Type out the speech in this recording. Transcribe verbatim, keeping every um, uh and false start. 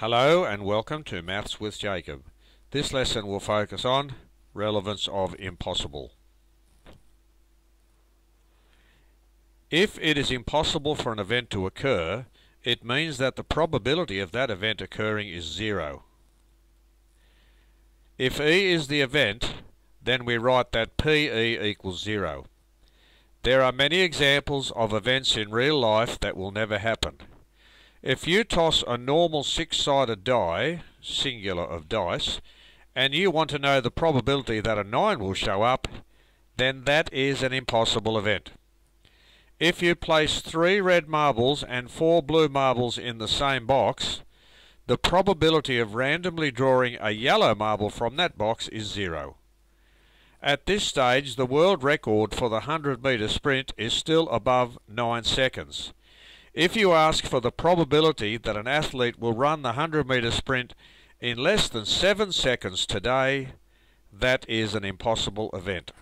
Hello and welcome to Maths with Jacob. This lesson will focus on relevance of impossible. If it is impossible for an event to occur, it means that the probability of that event occurring is zero. If E is the event, then we write that P E equals zero. There are many examples of events in real life that will never happen. If you toss a normal six-sided die, singular of dice, and you want to know the probability that a nine will show up, then that is an impossible event. If you place three red marbles and four blue marbles in the same box, the probability of randomly drawing a yellow marble from that box is zero. At this stage, the world record for the hundred meter sprint is still above nine seconds. If you ask for the probability that an athlete will run the hundred meter sprint in less than seven seconds today, that is an impossible event.